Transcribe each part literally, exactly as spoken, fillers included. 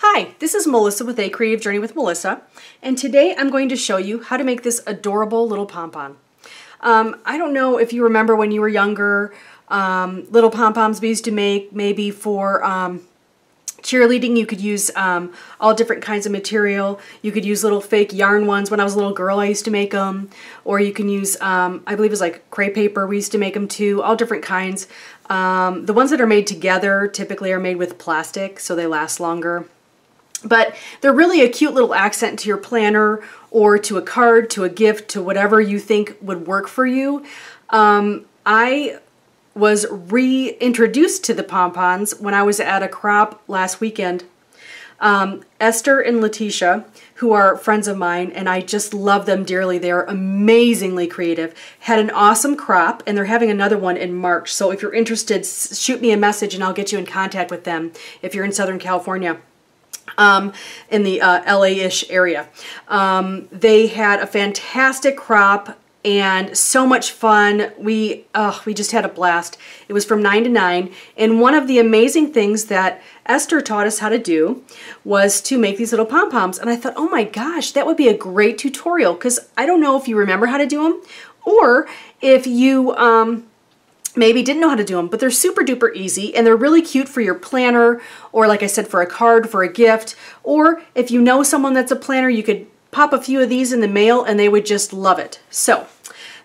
Hi, this is Melissa with A Creative Journey with Melissa, and today I'm going to show you how to make this adorable little pom-pom. Um, I don't know if you remember when you were younger, um, little pom-poms we used to make maybe for um, cheerleading. You could use um, all different kinds of material. You could use little fake yarn ones. When I was a little girl I used to make them, or you can use, um, I believe it was like crepe paper, we used to make them too, all different kinds. Um, the ones that are made together typically are made with plastic so they last longer. But they're really a cute little accent to your planner or to a card, to a gift, to whatever you think would work for you. Um, I was reintroduced to the pom-poms when I was at a crop last weekend. Um, Esther and Leticia, who are friends of mine, and I just love them dearly. They're amazingly creative. Had an awesome crop, and they're having another one in March. So if you're interested, shoot me a message and I'll get you in contact with them if you're in Southern California. Um, in the uh, L A-ish area. Um, they had a fantastic crop and so much fun. We, oh, we just had a blast. It was from nine to nine, and one of the amazing things that Esther taught us how to do was to make these little pom-poms, and I thought, oh my gosh, that would be a great tutorial, because I don't know if you remember how to do them, or if you... Um, maybe didn't know how to do them, but they're super duper easy and they're really cute for your planner, or like I said, for a card, for a gift, or if you know someone that's a planner, you could pop a few of these in the mail and they would just love it. So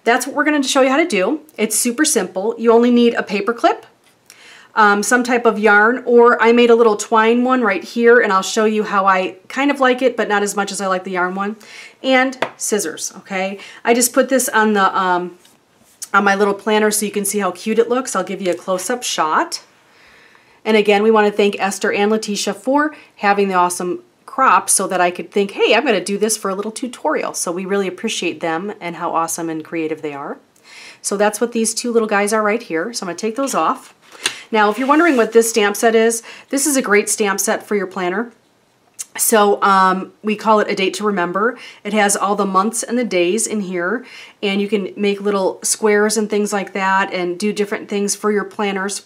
that's what we're going to show you how to do. It's super simple. You only need a paper clip, um, some type of yarn, or I made a little twine one right here and I'll show you how I kind of like it, but not as much as I like the yarn one, and scissors. Okay, I just put this on the um, on my little planner so you can see how cute it looks. I'll give you a close-up shot. And again, we want to thank Esther and Leticia for having the awesome crop so that I could think, hey, I'm going to do this for a little tutorial. So we really appreciate them and how awesome and creative they are. So that's what these two little guys are right here. So I'm going to take those off. Now, if you're wondering what this stamp set is, this is a great stamp set for your planner. So um, we call it A Date to Remember. It has all the months and the days in here, and you can make little squares and things like that and do different things for your planners,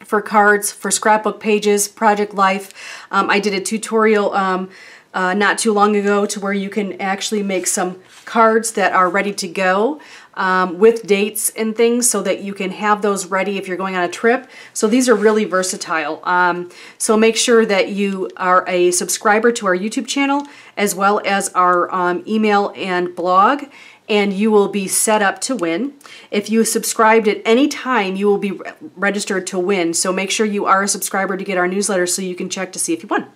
for cards, for scrapbook pages, project life. Um, I did a tutorial um, uh, not too long ago to where you can actually make some cards that are ready to go um, with dates and things so that you can have those ready if you're going on a trip. So these are really versatile. Um, so make sure that you are a subscriber to our YouTube channel as well as our um, email and blog, and you will be set up to win. If you subscribed at any time, you will be re- registered to win. So make sure you are a subscriber to get our newsletter so you can check to see if you won.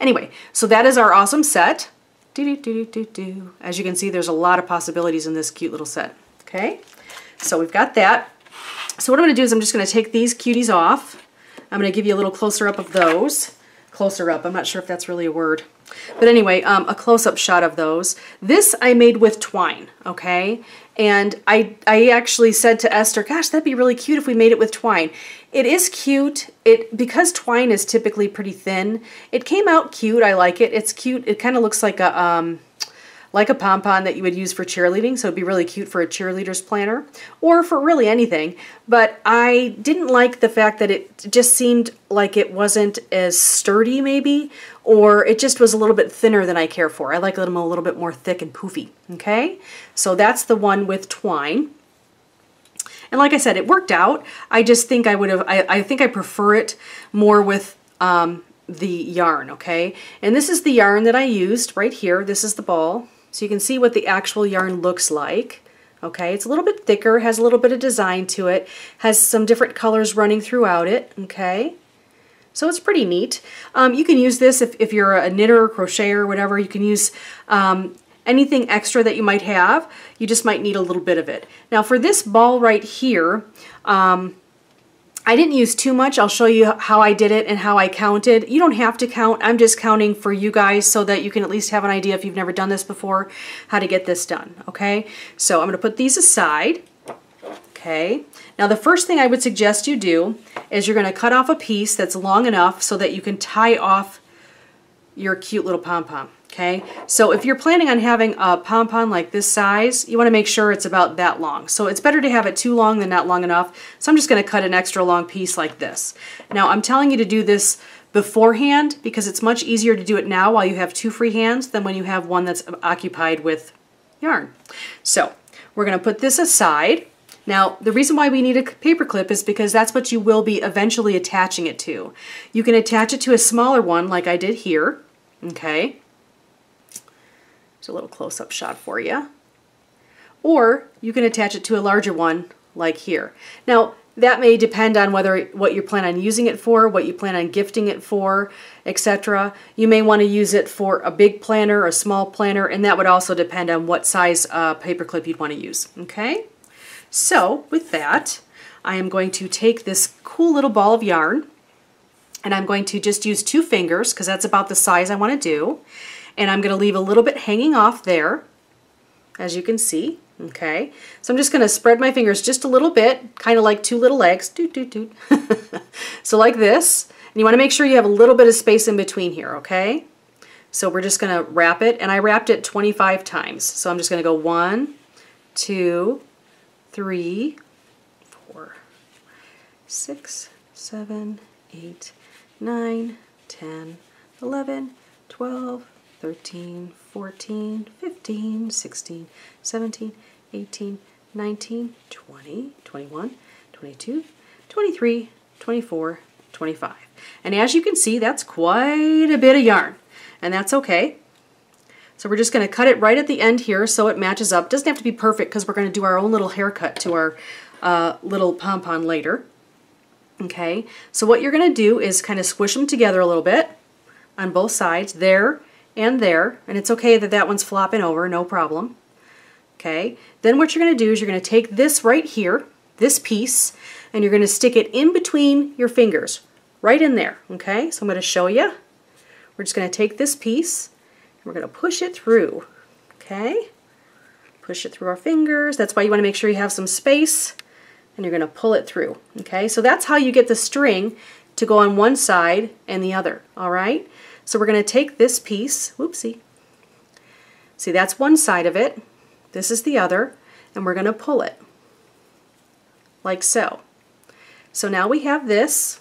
Anyway, so that is our awesome set. Do, do, do, do, do. As you can see, there's a lot of possibilities in this cute little set. Okay, so we've got that. So what I'm going to do is I'm just going to take these cuties off. I'm going to give you a little closer up of those. Closer up, I'm not sure if that's really a word. But anyway, um, a close-up shot of those. This I made with twine, okay? And I, I actually said to Esther, gosh, that'd be really cute if we made it with twine. It is cute. It because twine is typically pretty thin, it came out cute. I like it. It's cute. It kind of looks like a, um, like a pom-pom that you would use for cheerleading, so it'd be really cute for a cheerleader's planner or for really anything. But I didn't like the fact that it just seemed like it wasn't as sturdy maybe, or it just was a little bit thinner than I care for. I like them a little bit more thick and poofy, okay? So that's the one with twine. And like I said, it worked out. I just think I would have, I, I think I prefer it more with um, the yarn, okay? And this is the yarn that I used right here. This is the ball. So you can see what the actual yarn looks like. Okay, it's a little bit thicker, has a little bit of design to it, has some different colors running throughout it. Okay, so it's pretty neat. Um, you can use this if, if you're a knitter, crocheter, whatever. You can use um, anything extra that you might have. You just might need a little bit of it. Now for this ball right here, um, I didn't use too much. I'll show you how I did it and how I counted. You don't have to count. I'm just counting for you guys so that you can at least have an idea, if you've never done this before, how to get this done, okay? So I'm going to put these aside, okay? Now the first thing I would suggest you do is you're going to cut off a piece that's long enough so that you can tie off your cute little pom-pom, okay? So if you're planning on having a pom-pom like this size, you want to make sure it's about that long. So it's better to have it too long than not long enough. So I'm just going to cut an extra long piece like this. Now I'm telling you to do this beforehand, because it's much easier to do it now while you have two free hands than when you have one that's occupied with yarn. So we're going to put this aside. Now, the reason why we need a paper clip is because that's what you will be eventually attaching it to. You can attach it to a smaller one like I did here, okay? There's a little close-up shot for you. Or you can attach it to a larger one like here. Now, that may depend on whether what you plan on using it for, what you plan on gifting it for, et cetera. You may want to use it for a big planner, a small planner, and that would also depend on what size uh, paper clip you'd want to use, okay? So with that, I am going to take this cool little ball of yarn and I'm going to just use two fingers because that's about the size I want to do. And I'm going to leave a little bit hanging off there, as you can see. Okay, so I'm just going to spread my fingers just a little bit, kind of like two little legs. Doot, doot, doot. So like this. And you want to make sure you have a little bit of space in between here, okay? So we're just going to wrap it. And I wrapped it twenty-five times. So I'm just going to go one, two, three, four, six, seven, eight, nine, ten, eleven, twelve, thirteen, fourteen, fifteen, sixteen, seventeen, eighteen, nineteen, twenty, twenty-one, twenty-two, twenty-three, twenty-four, twenty-five. And as you can see, that's quite a bit of yarn, and that's okay. So we're just going to cut it right at the end here so it matches up. Doesn't have to be perfect because we're going to do our own little haircut to our uh, little pom-pom later. Okay, so what you're going to do is kind of squish them together a little bit on both sides, there and there. And it's okay that that one's flopping over, no problem. Okay, then what you're going to do is you're going to take this right here, this piece, and you're going to stick it in between your fingers, right in there. Okay, so I'm going to show you. We're just going to take this piece. We're going to push it through, okay? Push it through our fingers. That's why you want to make sure you have some space, and you're going to pull it through, okay? So that's how you get the string to go on one side and the other, all right? So we're going to take this piece, whoopsie. See, that's one side of it. This is the other, and we're going to pull it, like so. So now we have this.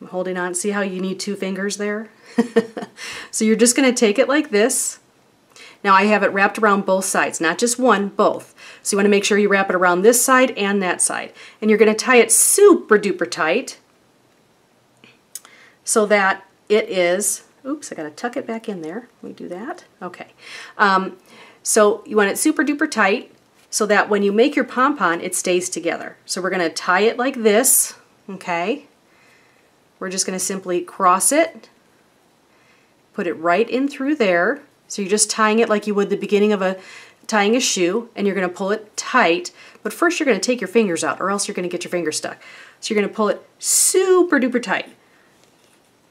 I'm holding on. See how you need two fingers there? So you're just going to take it like this. Now I have it wrapped around both sides, not just one, both. So you want to make sure you wrap it around this side and that side. And you're going to tie it super duper tight so that it is, oops, I got to tuck it back in there. Let me do that. Okay. Um, so you want it super duper tight so that when you make your pompon, it stays together. So we're going to tie it like this, okay? We're just going to simply cross it, put it right in through there. So you're just tying it like you would the beginning of a tying a shoe, and you're going to pull it tight. But first you're going to take your fingers out, or else you're going to get your fingers stuck. So you're going to pull it super duper tight,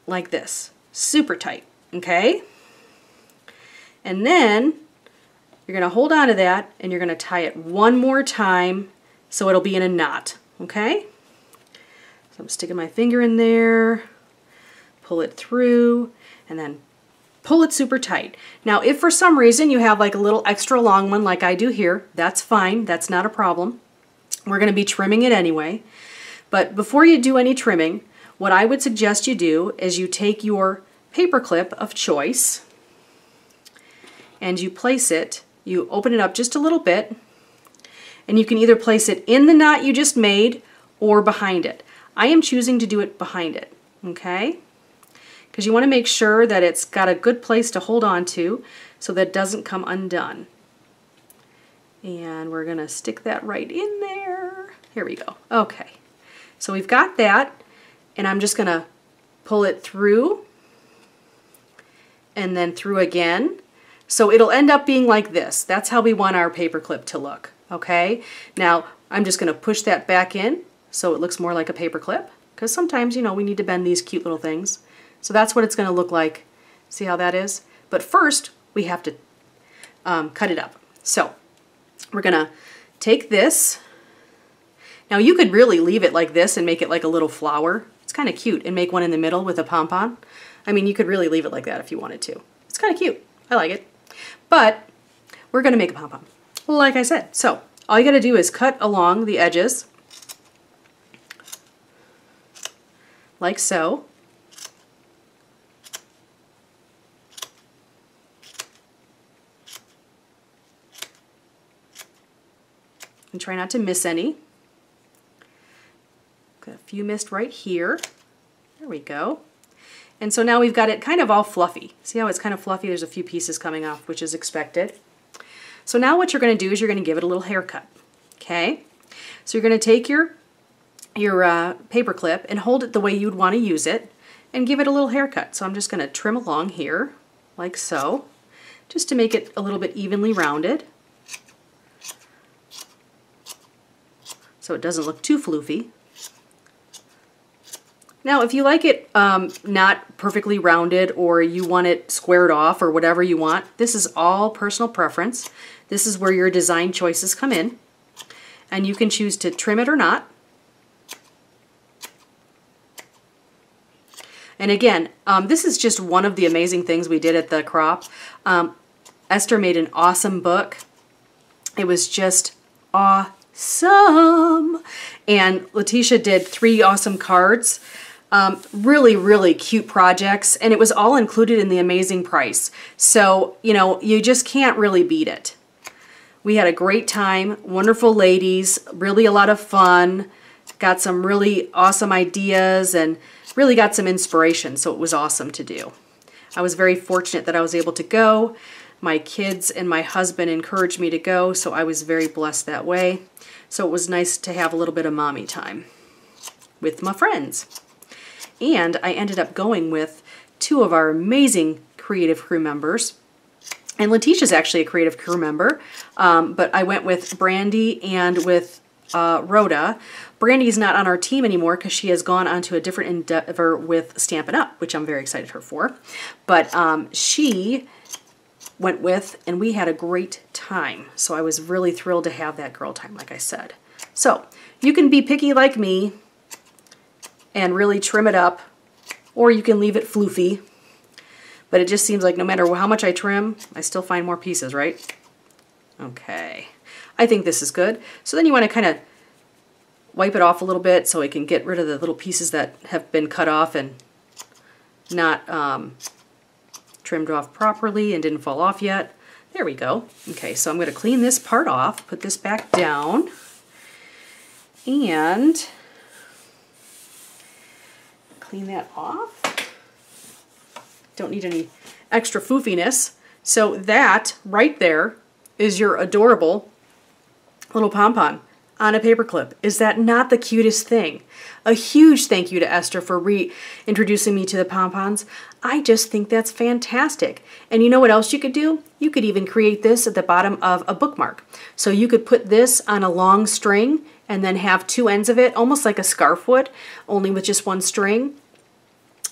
like this, super tight, okay? And then you're going to hold on to that, and you're going to tie it one more time so it'll be in a knot, okay? So I'm sticking my finger in there, pull it through, and then pull it super tight. Now, if for some reason you have like a little extra long one like I do here, that's fine, that's not a problem. We're going to be trimming it anyway. But before you do any trimming, what I would suggest you do is you take your paper clip of choice and you place it, you open it up just a little bit, and you can either place it in the knot you just made or behind it. I am choosing to do it behind it, okay? Because you want to make sure that it's got a good place to hold on to so that it doesn't come undone. And we're going to stick that right in there. Here we go. Okay. So we've got that, and I'm just going to pull it through and then through again. So it'll end up being like this. That's how we want our paper clip to look, okay? Now, I'm just going to push that back in, so it looks more like a paper clip, because sometimes, you know, we need to bend these cute little things. So that's what it's going to look like. See how that is? But first, we have to um, cut it up. So we're going to take this. Now, you could really leave it like this and make it like a little flower. It's kind of cute, and make one in the middle with a pom-pom. I mean, you could really leave it like that if you wanted to. It's kind of cute. I like it. But we're going to make a pom-pom, like I said. So all you got to do is cut along the edges. like so. And try not to miss any. Got a few missed right here. There we go. And so now we've got it kind of all fluffy. See how it's kind of fluffy? There's a few pieces coming off, which is expected. So now what you're going to do is you're going to give it a little haircut, okay? So you're going to take your, your uh, paper clip and hold it the way you'd want to use it and give it a little haircut. So I'm just going to trim along here, like so, just to make it a little bit evenly rounded, so it doesn't look too floofy. Now, if you like it um, not perfectly rounded, or you want it squared off, or whatever you want, this is all personal preference. This is where your design choices come in, and you can choose to trim it or not. And again, um, this is just one of the amazing things we did at the crop. Um, Esther made an awesome book. It was just awesome. And Leticia did three awesome cards. Um, really, really cute projects, and it was all included in the amazing price. So, you know, you just can't really beat it. We had a great time, wonderful ladies, really a lot of fun, got some really awesome ideas, and really got some inspiration, so it was awesome to do. I was very fortunate that I was able to go. My kids and my husband encouraged me to go, so I was very blessed that way. So it was nice to have a little bit of mommy time with my friends. And I ended up going with two of our amazing creative crew members. And Leticia's actually a creative crew member, um, but I went with Brandy and with uh, Rhoda. Brandy's not on our team anymore because she has gone on to a different endeavor with Stampin' Up!, which I'm very excited her for. But um, she went with, and we had a great time. So I was really thrilled to have that girl time, like I said. So you can be picky like me and really trim it up, or you can leave it floofy. But it just seems like no matter how much I trim, I still find more pieces, right? Okay, I think this is good. So then you want to kind of wipe it off a little bit so it can get rid of the little pieces that have been cut off and not um, trimmed off properly and didn't fall off yet. There we go. Okay, so I'm going to clean this part off, put this back down, and clean that off. Don't need any extra foofiness. So that right there is your adorable little pom-pom on a paper clip. Is that not the cutest thing? A huge thank you to Esther for reintroducing me to the pom-poms. I just think that's fantastic. And you know what else you could do? You could even create this at the bottom of a bookmark. So you could put this on a long string and then have two ends of it, almost like a scarf would, only with just one string.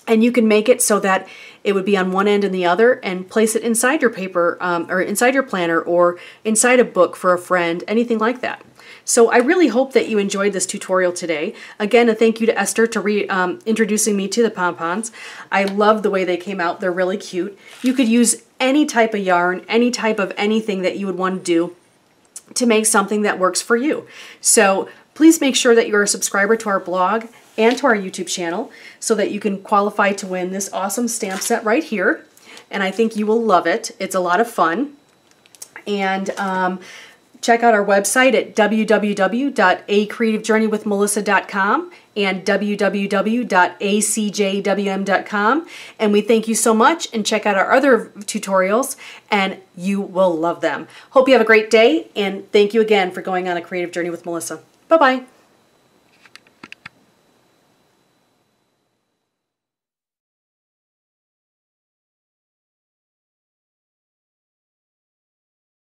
And you can make it so that it would be on one end and the other, and place it inside your paper um, or inside your planner or inside a book for a friend, anything like that. So I really hope that you enjoyed this tutorial today. Again, a thank you to Esther to re, um, introducing me to the pom-poms. I love the way they came out. They're really cute. You could use any type of yarn, any type of anything that you would want to do to make something that works for you. So please make sure that you're a subscriber to our blog and to our YouTube channel so that you can qualify to win this awesome stamp set right here. And I think you will love it. It's a lot of fun. And um, check out our website at w w w dot a creative journey with melissa dot com and w w w dot a c j w m dot com. And we thank you so much, and check out our other tutorials and you will love them. Hope you have a great day, and thank you again for going on A Creative Journey with Melissa. Bye-bye.